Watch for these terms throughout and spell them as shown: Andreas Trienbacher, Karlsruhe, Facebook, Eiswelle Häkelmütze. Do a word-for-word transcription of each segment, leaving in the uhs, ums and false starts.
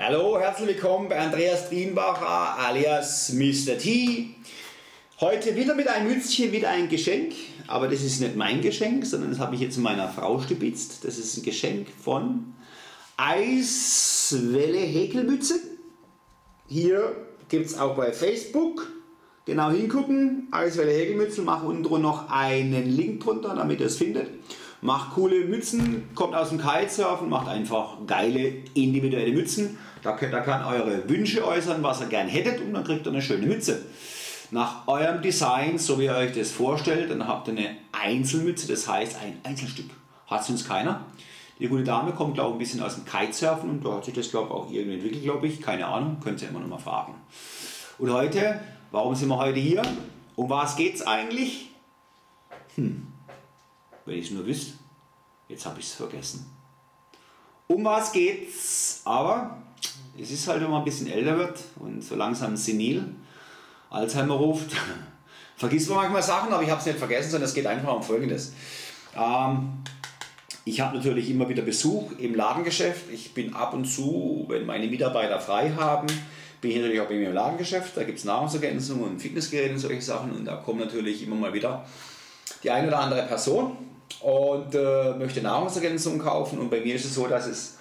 Hallo, herzlich willkommen bei Andreas Trienbacher alias Mister T. Heute wieder mit einem Mützchen, wieder ein Geschenk, aber das ist nicht mein Geschenk, sondern das habe ich jetzt meiner Frau stibitzt. Das ist ein Geschenk von Eiswelle Häkelmütze. Hier gibt es auch bei Facebook, genau hingucken, Eiswelle Häkelmütze, mache unten drunter noch einen Link drunter, damit ihr es findet. Macht coole Mützen, kommt aus dem Kitesurfen, macht einfach geile individuelle Mützen. Da könnt ihr dann eure Wünsche äußern, was ihr gern hättet, und dann kriegt ihr eine schöne Mütze. Nach eurem Design, so wie ihr euch das vorstellt, dann habt ihr eine Einzelmütze, das heißt ein Einzelstück. Hat sonst keiner. Die gute Dame kommt, glaube ich, ein bisschen aus dem Kitesurfen und da hat sich das, glaube ich, auch irgendwie entwickelt, glaube ich. Keine Ahnung, könnt ihr immer noch mal fragen. Und heute, warum sind wir heute hier? Um was geht es eigentlich? Hm. Wenn ich es nur wüsste, jetzt habe ich es vergessen. Um was geht's? Aber es ist halt, wenn man ein bisschen älter wird und so langsam senil, Alzheimer ruft, vergisst man manchmal Sachen, aber ich habe es nicht vergessen, sondern es geht einfach um Folgendes. Ähm, ich habe natürlich immer wieder Besuch im Ladengeschäft. Ich bin ab und zu, wenn meine Mitarbeiter frei haben, bin ich natürlich auch bei mir im Ladengeschäft. Da gibt es Nahrungsergänzungen und Fitnessgeräte und solche Sachen und da kommen natürlich immer mal wieder die eine oder andere Person und äh, möchte Nahrungsergänzungen kaufen, und bei mir ist es so, dass es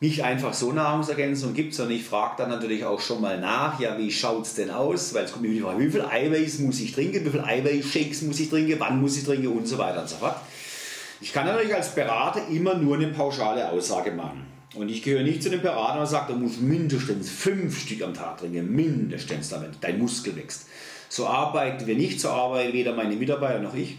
nicht einfach so Nahrungsergänzungen gibt, sondern ich frage dann natürlich auch schon mal nach, ja, wie schaut es denn aus, weil es kommt immer die Frage, wie viel Eiweiß muss ich trinken, wie viel Eiweiß-Shakes muss ich trinken, wann muss ich trinken und so weiter und so fort. Ich kann natürlich als Berater immer nur eine pauschale Aussage machen, und ich gehöre nicht zu den Beratern, der sagt, du musst mindestens fünf Stück am Tag trinken, mindestens, damit dein Muskel wächst. So arbeiten wir nicht, so arbeiten weder meine Mitarbeiter noch ich,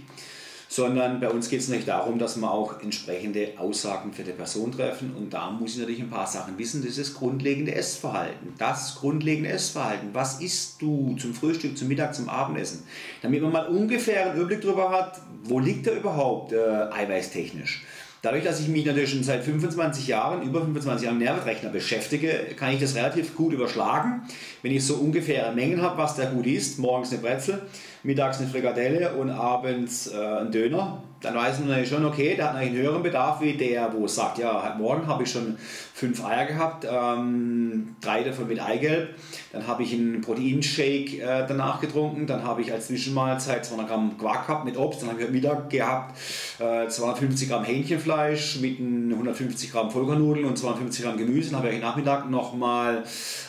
sondern bei uns geht es nicht darum, dass wir auch entsprechende Aussagen für die Person treffen, und da muss ich natürlich ein paar Sachen wissen. Das ist das grundlegende Essverhalten. Das grundlegende Essverhalten, was isst du zum Frühstück, zum Mittag, zum Abendessen, damit man mal ungefähr einen Überblick darüber hat, wo liegt er überhaupt äh, eiweißtechnisch. Dadurch, dass ich mich natürlich schon seit fünfundzwanzig Jahren, über fünfundzwanzig Jahren mit Nährwertrechner beschäftige, kann ich das relativ gut überschlagen. Wenn ich so ungefähr Mengen habe, was der gut isst, morgens eine Brezel, mittags eine Frikadelle und abends äh, einen Döner, dann weiß man natürlich schon, okay, der hat einen höheren Bedarf wie der, wo es sagt, ja, heute Morgen habe ich schon fünf Eier gehabt, ähm, drei davon mit Eigelb, dann habe ich einen Proteinshake äh, danach getrunken, dann habe ich als Zwischenmahlzeit zweihundert Gramm Quark gehabt mit Obst, dann habe ich heute Mittag gehabt äh, zweihundertfünfzig Gramm Hähnchenfleisch mit hundertfünfzig Gramm Vollkornnudeln und zweihundertfünfzig Gramm Gemüse, dann habe ich heute Nachmittag nochmal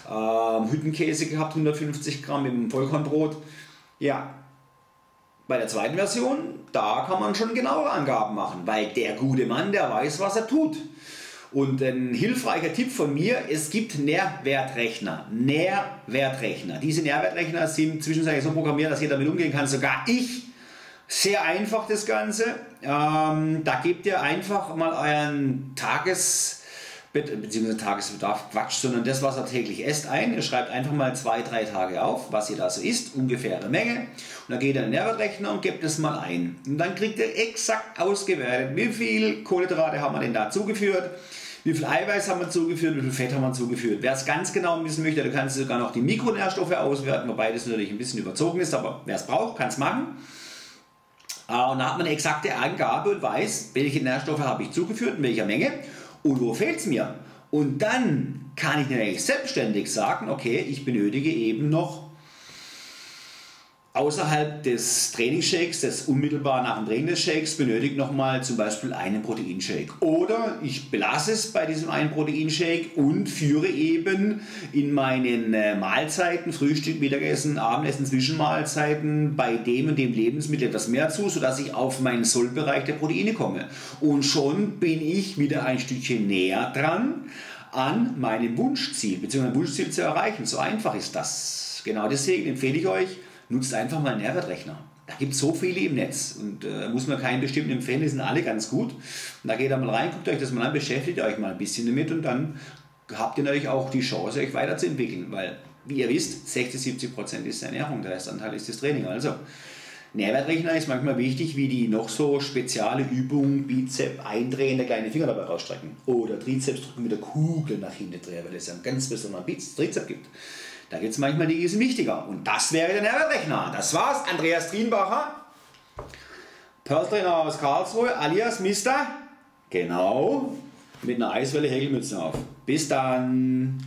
äh, Hüttenkäse gehabt, hundertfünfzig Gramm mit dem Vollkornbrot. Ja, bei der zweiten Version, da kann man schon genauere Angaben machen, weil der gute Mann, der weiß, was er tut. Und ein hilfreicher Tipp von mir, es gibt Nährwertrechner. Nährwertrechner. Diese Nährwertrechner sind zwischenzeitlich so programmiert, dass jeder damit umgehen kann, sogar ich. Sehr einfach das Ganze. Ähm, da gebt ihr einfach mal euren Tages- bzw. Tagesbedarf, Quatsch, sondern das, was er täglich esst, ein. Ihr schreibt einfach mal zwei, drei Tage auf, was ihr da so isst, ungefähre Menge. Und dann geht ihr in den Nährwertrechner und gebt es mal ein. Und dann kriegt ihr exakt ausgewertet, wie viel Kohlenhydrate haben wir denn da zugeführt, wie viel Eiweiß haben wir zugeführt, wie viel Fett haben wir zugeführt. Wer es ganz genau wissen möchte, du kannst sogar noch die Mikronährstoffe auswerten, wobei das natürlich ein bisschen überzogen ist, aber wer es braucht, kann es machen. Und da hat man eine exakte Angabe und weiß, welche Nährstoffe habe ich zugeführt, in welcher Menge. Und wo fehlt es mir? Und dann kann ich nämlich selbstständig sagen, okay, ich benötige eben noch außerhalb des Trainingsshakes, des unmittelbar nach dem Training des Shakes, benötige nochmal zum Beispiel einen Proteinshake. Oder ich belasse es bei diesem einen Proteinshake und führe eben in meinen Mahlzeiten, Frühstück, Mittagessen, Abendessen, Zwischenmahlzeiten bei dem und dem Lebensmittel etwas mehr zu, sodass ich auf meinen Sollbereich der Proteine komme. Und schon bin ich wieder ein Stückchen näher dran an meinem Wunschziel, beziehungsweise Wunschziel zu erreichen. So einfach ist das. Genau deswegen empfehle ich euch, nutzt einfach mal einen Nährwertrechner. Da gibt es so viele im Netz und äh, muss man keinen bestimmten empfehlen, die sind alle ganz gut. Und da geht ihr mal rein, guckt euch das mal an, beschäftigt euch mal ein bisschen damit und dann habt ihr natürlich auch die Chance, euch weiterzuentwickeln, weil, wie ihr wisst, sechzig bis siebzig Prozent ist Ernährung, der Restanteil ist das Training. Also, Nährwertrechner ist manchmal wichtig, wie die noch so spezielle Übung, Bizeps eindrehen, der kleine Finger dabei rausstrecken. Oder Trizeps drücken mit der Kugel nach hinten drehen, weil es ja einen ganz besonderen Trizeps gibt. Da gibt es manchmal die, die sind wichtiger. Und das wäre der Nährwertrechner. Das war's. Andreas Trienbacher, Personal Trainer aus Karlsruhe, alias Mister Genau. mit einer Eiswelle Häkelmütze auf. Bis dann!